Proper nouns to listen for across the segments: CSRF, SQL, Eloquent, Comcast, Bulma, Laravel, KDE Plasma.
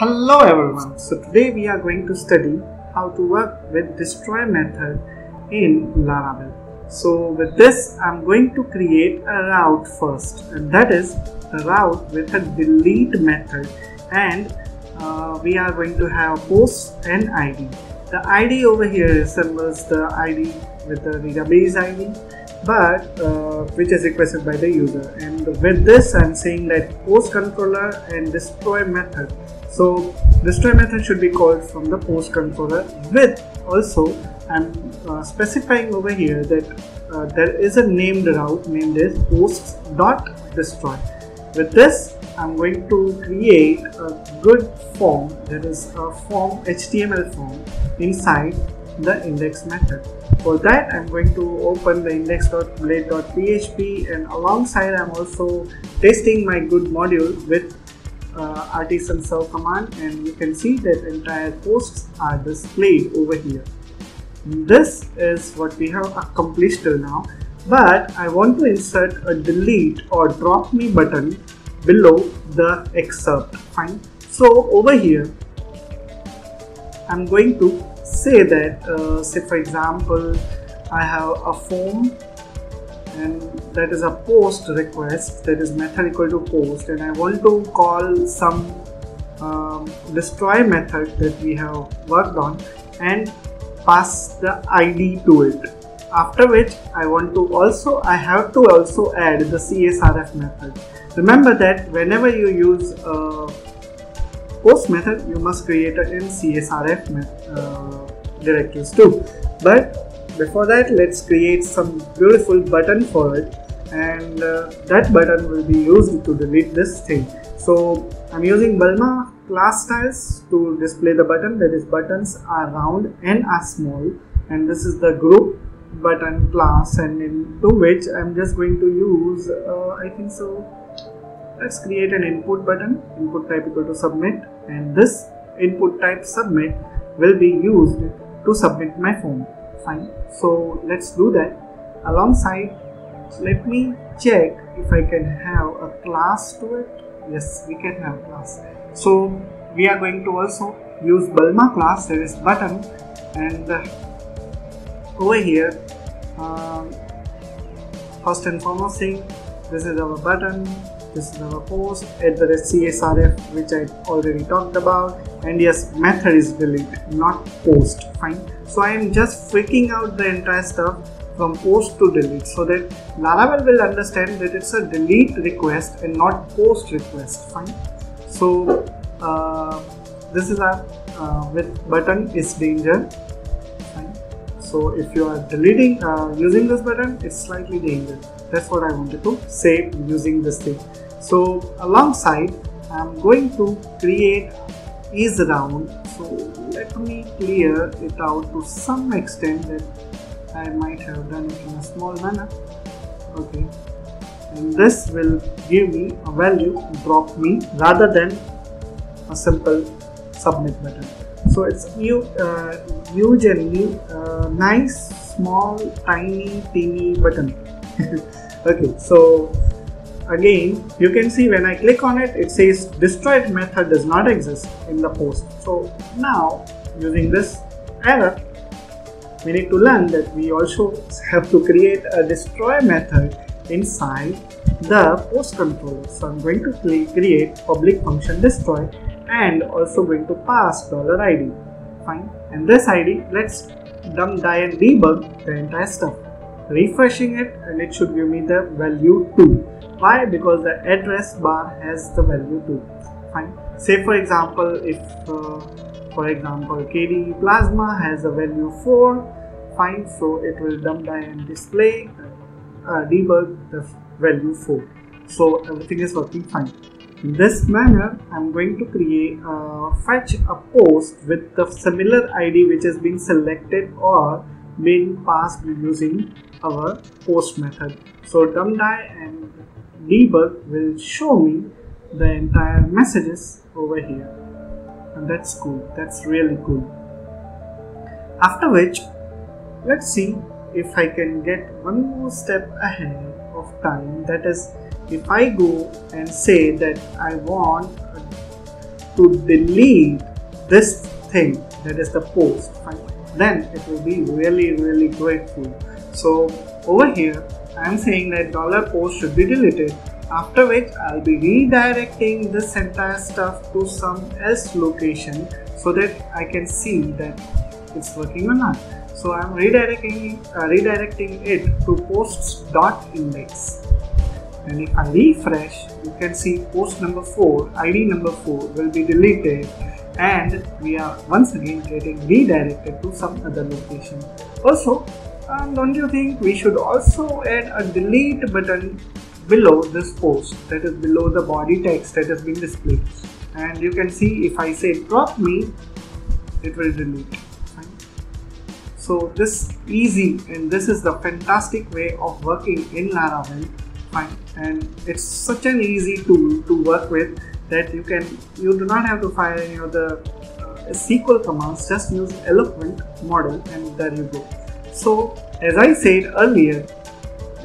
Hello everyone, so today we are going to study how to work with destroy method in Laravel. So with this I'm going to create a route first, and that is a route with a delete method, and we are going to have post and id. The id over here resembles the id with the database id, but which is requested by the user. And with this I'm saying that post controller and destroy method. So destroy method should be called from the post controller, with also I'm specifying over here that there is a named route named as post.destroy. With this I'm going to create a good form, that is a form, HTML form inside the index method. For that I'm going to open the index.blade.php, and alongside I'm also testing my good module with artisan serve command, and you can see that entire posts are displayed over here. This is what we have accomplished till now, but I want to insert a delete or drop me button below the excerpt. Fine, so over here I'm going to say that say for example I have a form, and that is a post request, that is method equal to post, and I want to call some destroy method that we have worked on and pass the ID to it. After which I have to also add the CSRF method. Remember that whenever you use post method, you must create a CSRF directives too. But before that, let's create some beautiful button for it, and that button will be used to delete this thing. So I'm using Bulma class styles to display the button, that is buttons are round and are small, and this is the group button class, and into which I'm just going to use let's create an input button, input type equal to submit, and this input type submit will be used to submit my form. Fine, so let's do that. Alongside, let me check if I can have a class to it. Yes, we can have class. So we are going to also use Bulma class, that is button, and over here first and foremost thing, this is our button, this is our post, @csrf, which I already talked about, and yes, method is delete, not post. Fine, so I am just freaking out the entire stuff from post to delete, so that Laravel will understand that it's a delete request and not post request. Fine, so this is our with button is danger. Fine, so if you are deleting using this button, it's slightly danger. That's what I wanted to say using this thing. So alongside, I'm going to create is round. So let me clear it out to some extent that I might have done it in a small manner. Okay, and this will give me a value drop me rather than a simple submit button. So it's new, huge and new, nice, small, tiny, teeny button. Okay, so again you can see when I click on it, it says destroy method does not exist in the post. So now using this error, we need to learn that we also have to create a destroy method inside the post controller. So I'm going to create public function destroy, and also going to pass $id. Fine, and this id, let's dump die and debug the entire stuff. Refreshing it, and it should give me the value 2. Why? Because the address bar has the value 2. Fine. Say for example, if KDE Plasma has a value 4. Fine. So it will dump and display debug the value 4. So everything is working fine. In this manner, I'm going to create fetch a post with the similar ID which has been selected or been passed using our post method. So dump die and debug will show me the entire messages over here, and that's cool, that's really cool. After which, let's see if I can get one more step ahead of time, that is if I go and say that I want to delete this thing that is the post, then it will be really grateful. So over here I'm saying that $post should be deleted, after which I'll be redirecting this entire stuff to some else location so that I can see that it's working or not. So I'm redirecting it to posts.index, and if I refresh, you can see post number 4, ID number 4 will be deleted, and we are once again getting redirected to some other location. Also, don't you think we should also add a delete button below this post, that is below the body text that has been displayed? And you can see if I say drop me, it will delete. So this easy, and this is the fantastic way of working in Laravel. And it's such an easy tool to work with that you do not have to fire any other SQL commands, just use Eloquent model and there you go. So as I said earlier,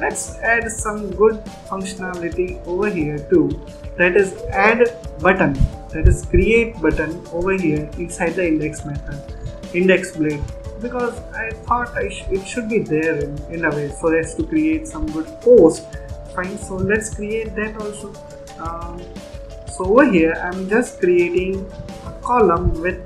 let's add some good functionality over here too, that is add button, that is create button over here inside the index method, index blade, because I thought it should be there in a way so as to create some good post. Fine, so let's create that also. So over here I'm just creating a column with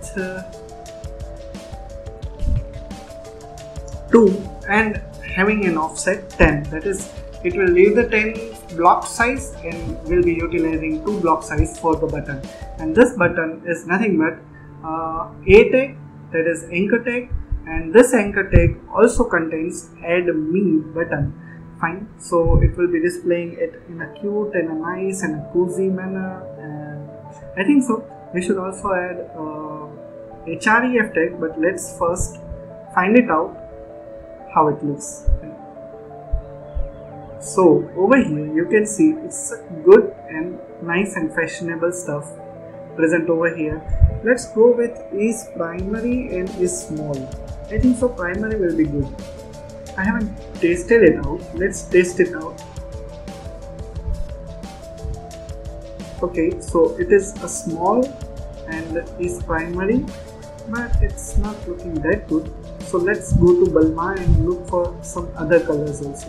2 and having an offset 10, that is it will leave the 10 block size and will be utilizing 2 block size for the button, and this button is nothing but a tag, that is anchor tag, and this anchor tag also contains add me button. Fine, so it will be displaying it in a cute and a nice and a cozy manner, and I think so we should also add href tag, but let's first find it out how it looks. So over here you can see it's good and nice and fashionable stuff present over here. Let's go with is primary and is small. I think so primary will be good. I haven't tested it out. Let's test it out. Okay, so it is a small and is primary, but it's not looking that good. So let's go to Bulma and look for some other colors also.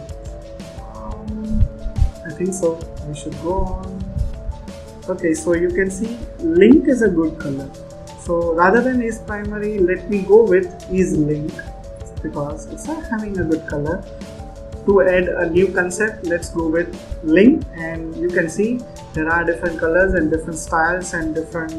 I think so we should go on. Okay, so you can see link is a good color. So rather than is primary, let me go with is link, because it's not having a good color. To add a new concept, let's go with link, and you can see there are different colors and different styles and different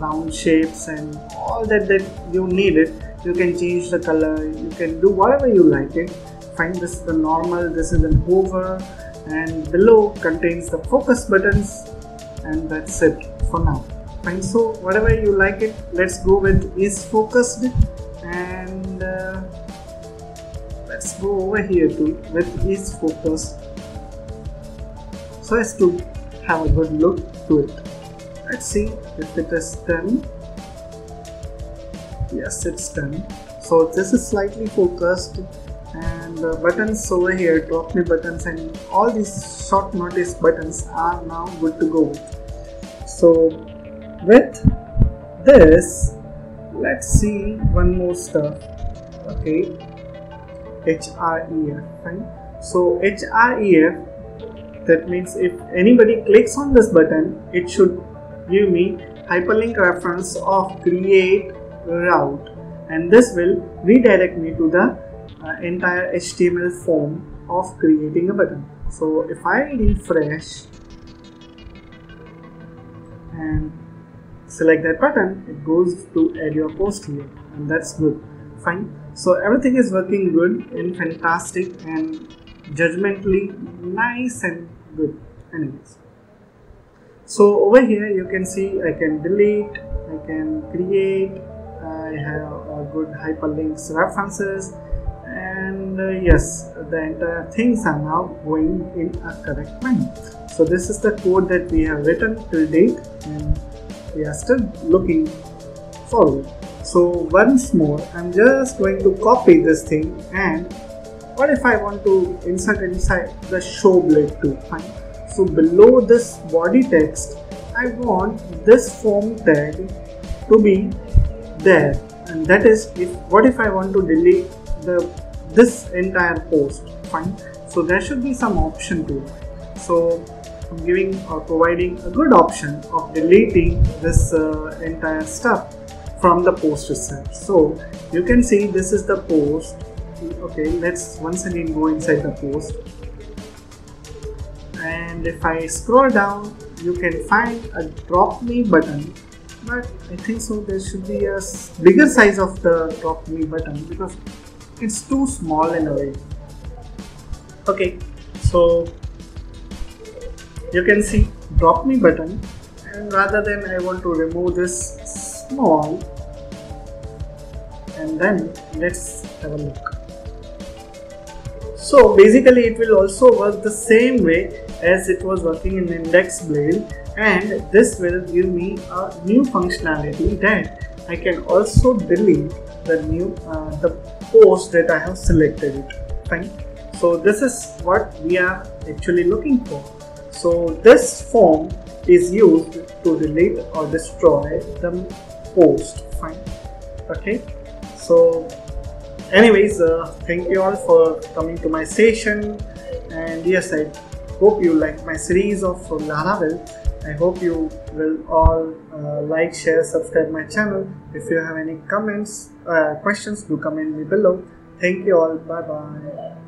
round shapes and all that you need it. You can change the color, you can do whatever you like it. Find this is the normal, this is an hover, and below contains the focus buttons, and that's it for now. Fine, so whatever you like it, let's go with is focused, and let's go over here too with is focused so as to have a good look to it. Let's see if it is done. Yes, it's done. So this is slightly focused, and the buttons over here, drop me buttons and all these short notice buttons are now good to go. So with this, let's see one more stuff. Okay, href, fine. So href, that means if anybody clicks on this button, it should give me hyperlink reference of create route, and this will redirect me to the entire HTML form of creating a button. So if I refresh and select that button, it goes to add your post here, and that's good. Fine, so everything is working good and fantastic and judgmentally nice and good. Anyways, so over here you can see I can delete, I can create, I have good hyperlinks references, and yes, the entire things are now going in a correct manner. So this is the code that we have written till date, and we are still looking forward. So once more I'm just going to copy this thing, and what if I want to insert inside the show blade too? Fine, so below this body text I want this form tag to be there, and that is what if I want to delete this entire post. Fine, so there should be some option to it. So I'm giving or providing a good option of deleting this entire stuff from the post itself. So you can see this is the post. Okay, let's once again go inside the post, and if I scroll down you can find a drop me button, but I think so there should be a bigger size of the drop me button because it's too small in a way. Okay, so you can see drop me button, and rather than I want to remove this small, and then let's have a look. So basically it will also work the same way as it was working in index blade, and this will give me a new functionality that I can also delete the new post that I have selected it. Fine. So this is what we are actually looking for. So this form is used to delete or destroy the post. Fine. Okay. So anyways, thank you all for coming to my session, and yes, I hope you like my series of Laravel. I hope you will all like, share, subscribe my channel. If you have any comments, questions, do comment me below. Thank you all. Bye bye.